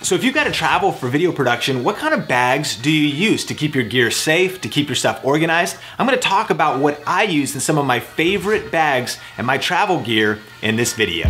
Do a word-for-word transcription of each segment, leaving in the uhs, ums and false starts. So if you've got to travel for video production, what kind of bags do you use to keep your gear safe, to keep your stuff organized? I'm going to talk about what I use in some of my favorite bags and my travel gear in this video.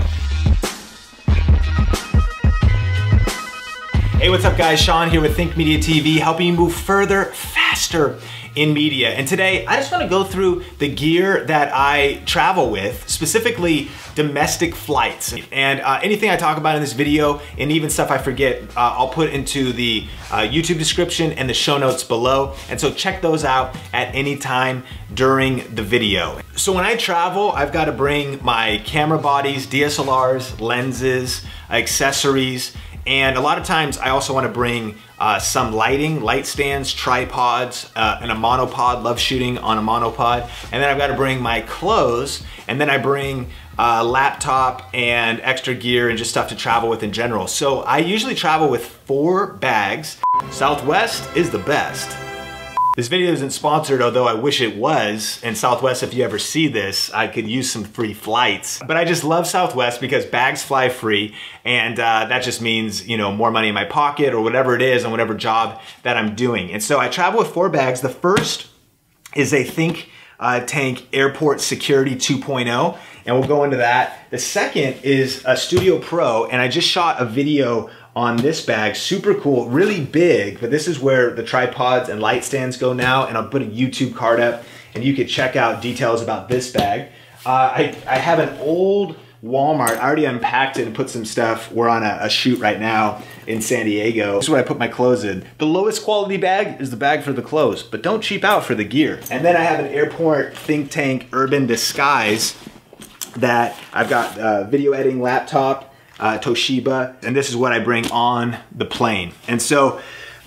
Hey, what's up guys? Sean here with Think Media T V, helping you move further, faster in media. And today, I just want to go through the gear that I travel with, specifically domestic flights. And uh, anything I talk about in this video, and even stuff I forget, uh, I'll put into the uh, YouTube description and the show notes below. And so check those out at any time during the video. So when I travel, I've got to bring my camera bodies, D S L Rs, lenses, accessories, and a lot of times I also wanna bring uh, some lighting, light stands, tripods, uh, and a monopod, love shooting on a monopod. And then I've gotta bring my clothes, and then I bring a laptop and extra gear and just stuff to travel with in general. So I usually travel with four bags. Southwest is the best. This video isn't sponsored, although I wish it was. And Southwest, if you ever see this, I could use some free flights. But I just love Southwest because bags fly free. And uh, that just means, you know, more money in my pocket or whatever it is on whatever job that I'm doing. And so I travel with four bags. The first is a Think uh, Tank Airport Security two point oh, and we'll go into that. The second is a Studio Pro, and I just shot a video on this bag, super cool, really big, but this is where the tripods and light stands go now, and I'll put a YouTube card up and you can check out details about this bag. Uh, I, I have an old Walmart, I already unpacked it and put some stuff. We're on a, a shoot right now in San Diego. This is where I put my clothes in. The lowest quality bag is the bag for the clothes, but don't cheap out for the gear. And then I have an Airport Think Tank Urban Disguise that I've got a video editing laptop, Uh, Toshiba, and this is what I bring on the plane. And so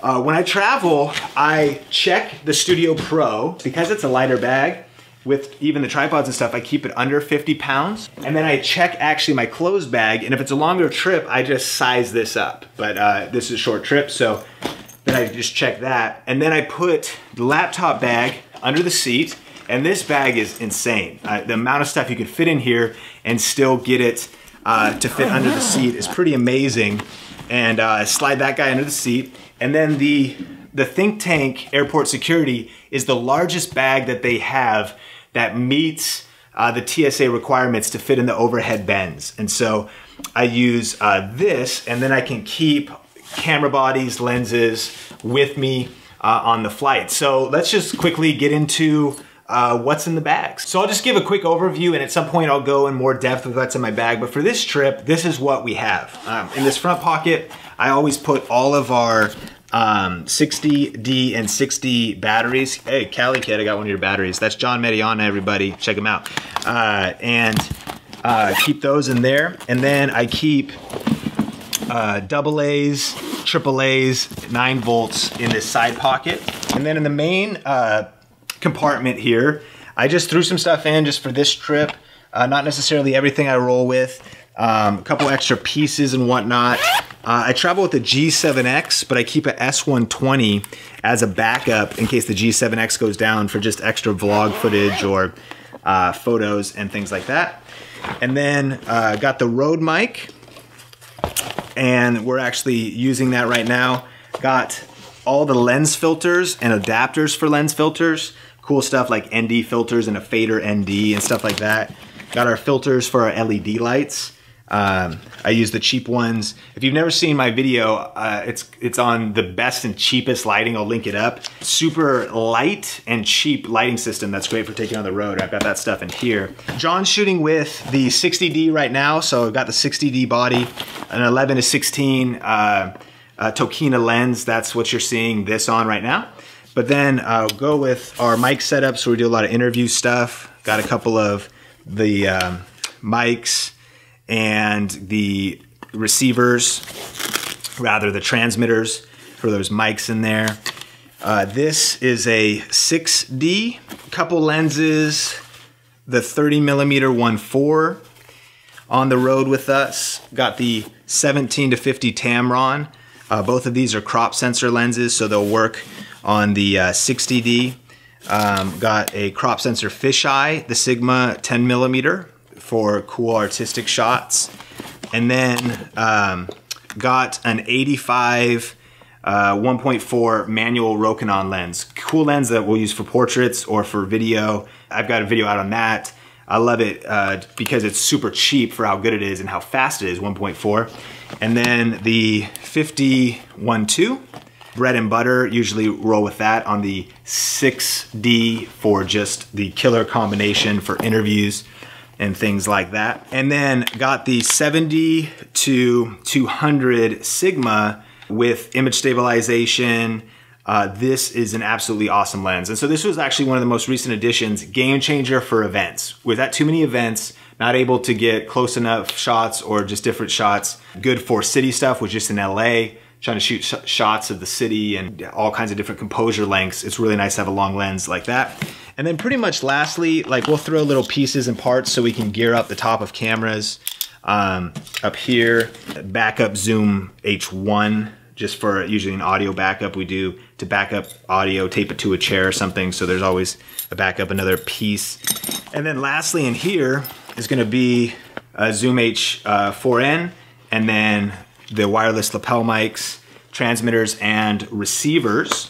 uh, when I travel, I check the Studio Pro because it's a lighter bag with even the tripods and stuff. I keep it under fifty pounds, and then I check actually my clothes bag, and if it's a longer trip, I just size this up. But uh, this is a short trip, so then I just check that, and then I put the laptop bag under the seat. And this bag is insane. Uh, the amount of stuff you could fit in here and still get it Uh, to fit under the seat is pretty amazing. And uh, slide that guy under the seat. And then the, the Think Tank Airport Security is the largest bag that they have that meets uh, the T S A requirements to fit in the overhead bins. And so I use uh, this, and then I can keep camera bodies, lenses with me uh, on the flight. So let's just quickly get into Uh, what's in the bags. So I'll just give a quick overview, and at some point I'll go in more depth with what's in my bag, but for this trip, this is what we have. Um, in this front pocket, I always put all of our um, sixty D and six D batteries. Hey, Cali Kid, I got one of your batteries. That's John Mediana, everybody, check him out. Uh, and uh, keep those in there. And then I keep uh, double A's, triple A's, nine volts in this side pocket. And then in the main uh, compartment here, I just threw some stuff in just for this trip. Uh, not necessarily everything I roll with, um, a couple extra pieces and whatnot. Uh, I travel with the G seven X, but I keep a S one twenty as a backup in case the G seven X goes down for just extra vlog footage or uh, photos and things like that. And then uh, got the Rode mic, and we're actually using that right now. Got all the lens filters and adapters for lens filters. Cool stuff like N D filters and a fader N D and stuff like that. Got our filters for our L E D lights. Um, I use the cheap ones. If you've never seen my video, uh, it's it's on the best and cheapest lighting. I'll link it up. Super light and cheap lighting system that's great for taking on the road. I've got that stuff in here. John's shooting with the sixty D right now, so I've got the sixty D body, an eleven to sixteen uh, uh, Tokina lens. That's what you're seeing this on right now. But then I'll go with our mic setup, so we do a lot of interview stuff. Got a couple of the um, mics and the receivers, rather the transmitters for those mics in there. Uh, this is a six D, couple lenses, the thirty millimeter one point four on the road with us. Got the seventeen to fifty Tamron. Uh, both of these are crop sensor lenses, so they'll work on the uh, sixty D. Um, got a crop sensor fisheye, the Sigma ten millimeter for cool artistic shots. And then um, got an eighty-five uh, one point four manual Rokinon lens. Cool lens that we'll use for portraits or for video. I've got a video out on that. I love it uh, because it's super cheap for how good it is and how fast it is, one point four. And then the fifty one point two, bread and butter, usually roll with that on the six D for just the killer combination for interviews and things like that. And then got the seventy to two hundred Sigma with image stabilization. Uh, this is an absolutely awesome lens. And so this was actually one of the most recent additions, game changer for events. Was at too many events, not able to get close enough shots or just different shots. Good for city stuff, was just in L A, trying to shoot sh shots of the city and all kinds of different composure lengths. It's really nice to have a long lens like that. And then pretty much lastly, like we'll throw little pieces and parts so we can gear up the top of cameras. Um, up here, backup Zoom H one. Just for usually an audio backup we do to back up audio, tape it to a chair or something. So there's always a backup, another piece. And then lastly in here is gonna be a Zoom H four N and then the wireless lapel mics, transmitters and receivers.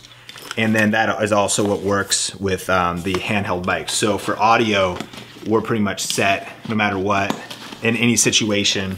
And then that is also what works with um, the handheld mics. So for audio, we're pretty much set no matter what in any situation.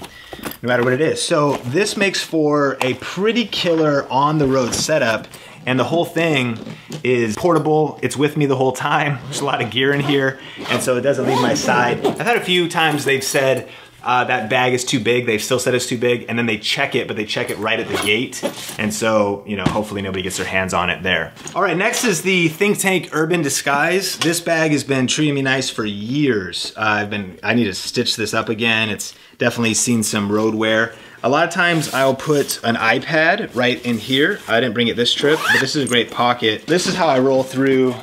No matter what it is. So this makes for a pretty killer on the road setup, and the whole thing is portable. It's with me the whole time. There's a lot of gear in here, and so it doesn't leave my side. I've had a few times they've said uh, that bag is too big. They've still said it's too big, and then they check it, but they check it right at the gate. And so, you know, hopefully nobody gets their hands on it there. All right, next is the Think Tank Urban Disguise. This bag has been treating me nice for years. Uh, I've been, I need to stitch this up again. It's definitely seen some road wear. A lot of times I'll put an iPad right in here. I didn't bring it this trip, but this is a great pocket. This is how I roll through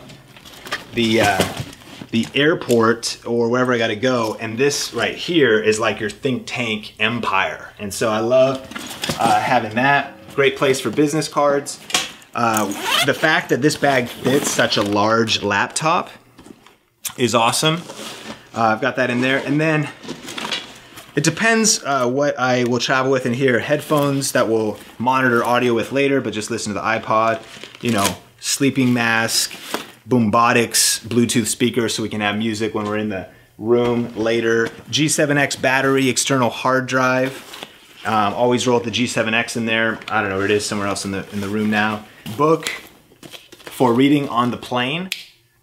the uh, the airport or wherever I gotta go. And this right here is like your Think Tank empire. And so I love uh, having that. Great place for business cards. Uh, the fact that this bag fits such a large laptop is awesome. Uh, I've got that in there. And then it depends uh, what I will travel with in here. Headphones that we'll monitor audio with later, but just listen to the iPod. You know, sleeping mask, Boombotix, Bluetooth speaker so we can have music when we're in the room later. G seven X battery, external hard drive. Um, always roll the G seven X in there. I don't know where it is, somewhere else in the, in the room now. Book for reading on the plane,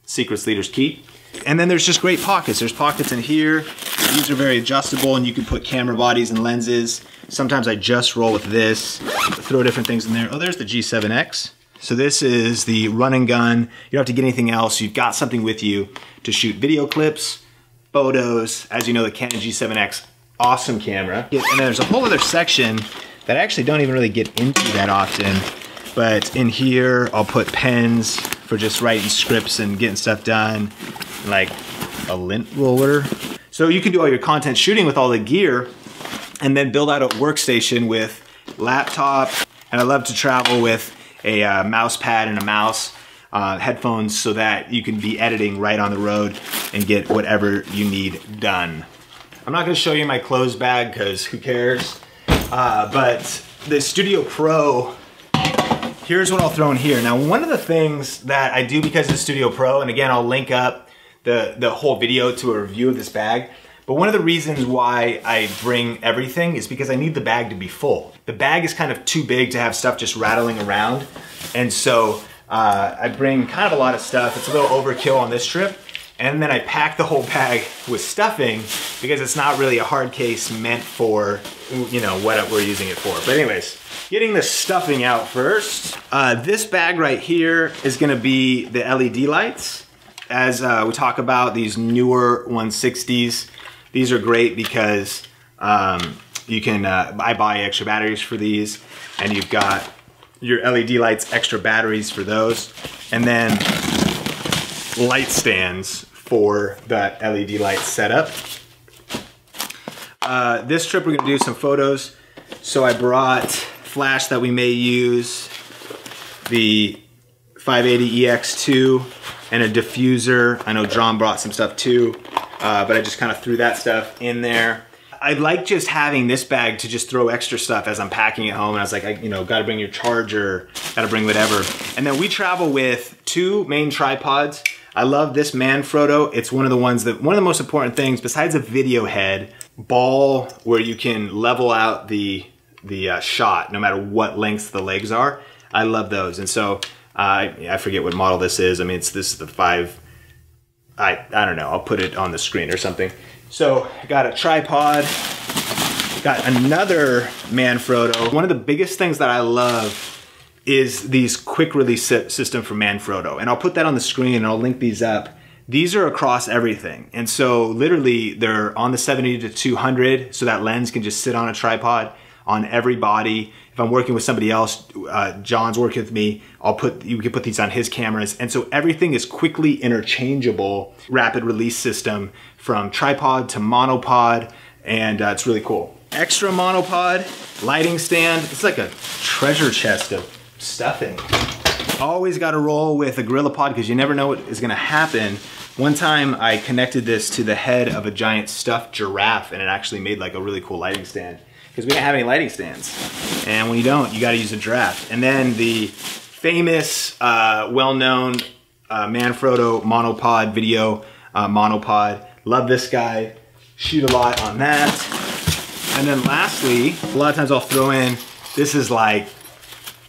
Secrets Leaders Keep. And then there's just great pockets. There's pockets in here. These are very adjustable and you can put camera bodies and lenses. Sometimes I just roll with this, throw different things in there. Oh, there's the G seven X. So this is the run and gun. You don't have to get anything else. You've got something with you to shoot video clips, photos. As you know, the Canon G seven X, awesome camera. And then there's a whole other section that I actually don't even really get into that often. But in here, I'll put pens for just writing scripts and getting stuff done, like a lint roller. So you can do all your content shooting with all the gear and then build out a workstation with laptop. And I love to travel with a uh, mouse pad and a mouse, uh, headphones, so that you can be editing right on the road and get whatever you need done. I'm not gonna show you my clothes bag because who cares? Uh, but the Studio Pro, here's what I'll throw in here. Now, one of the things that I do because it's Studio Pro, and again, I'll link up the, the whole video to a review of this bag, but one of the reasons why I bring everything is because I need the bag to be full. The bag is kind of too big to have stuff just rattling around, and so uh, I bring kind of a lot of stuff. It's a little overkill on this trip, and then I pack the whole bag with stuffing because it's not really a hard case meant for, you know, what we're using it for. But anyways, getting the stuffing out first. Uh, this bag right here is gonna be the L E D lights. As uh, we talk about these newer one sixties, these are great because um, you can, uh, I buy extra batteries for these, and you've got your L E D lights, extra batteries for those, and then light stands for that L E D light setup. Uh, this trip we're gonna do some photos. So I brought flash that we may use, the five eighty E X two, and a diffuser. I know John brought some stuff too, uh, but I just kind of threw that stuff in there. I like just having this bag to just throw extra stuff as I'm packing at home. And I was like, I, you know, gotta bring your charger, gotta bring whatever. And then we travel with two main tripods. I love this Manfrotto. It's one of the ones that, one of the most important things besides a video head, ball where you can level out the, the uh, shot no matter what lengths the legs are. I love those. And so uh, I forget what model this is. I mean, it's this is the five, I, I don't know, I'll put it on the screen or something. So I got a tripod, got another Manfrotto. One of the biggest things that I love is these quick release system for Manfrotto. And I'll put that on the screen and I'll link these up. These are across everything. And so literally they're on the seventy to two hundred. So that lens can just sit on a tripod on every body. If I'm working with somebody else, uh, John's working with me, I'll put, you can put these on his cameras. And so everything is quickly interchangeable, rapid release system from tripod to monopod, and uh, it's really cool. Extra monopod, lighting stand. It's like a treasure chest of stuffing. Always gotta roll with a GorillaPod because you never know what is gonna happen. One time I connected this to the head of a giant stuffed giraffe and it actually made like a really cool lighting stand. Because we didn't have any lighting stands. And when you don't, you gotta use a draft. And then the famous, uh, well-known uh, Manfrotto monopod, video uh, monopod. Love this guy, shoot a lot on that. And then lastly, a lot of times I'll throw in, this is like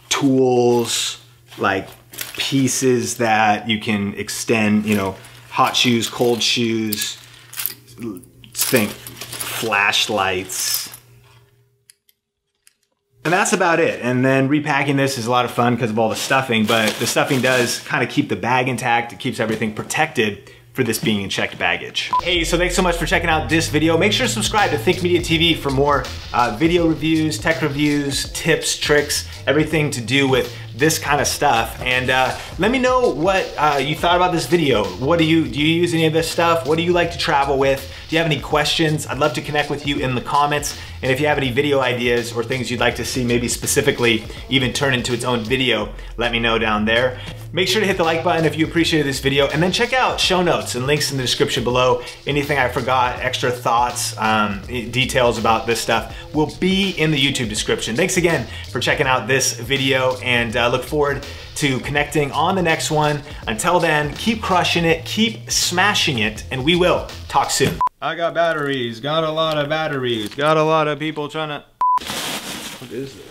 tools, like pieces that you can extend, you know, hot shoes, cold shoes, think flashlights. And that's about it. And then repacking this is a lot of fun because of all the stuffing, but the stuffing does kind of keep the bag intact. It keeps everything protected for this being in checked baggage. Hey, so thanks so much for checking out this video. Make sure to subscribe to Think Media T V for more uh, video reviews, tech reviews, tips, tricks, everything to do with this kind of stuff. And uh, let me know what uh, you thought about this video. What do you, do you use any of this stuff? What do you like to travel with? Do you have any questions? I'd love to connect with you in the comments. And if you have any video ideas or things you'd like to see maybe specifically even turn into its own video, let me know down there. Make sure to hit the like button if you appreciated this video, and then check out show notes and links in the description below. Anything I forgot, extra thoughts, um, details about this stuff will be in the YouTube description. Thanks again for checking out this video, and uh, look forward to connecting on the next one. Until then, keep crushing it, keep smashing it, and we will talk soon. I got batteries, got a lot of batteries, got a lot of people trying to... What is this?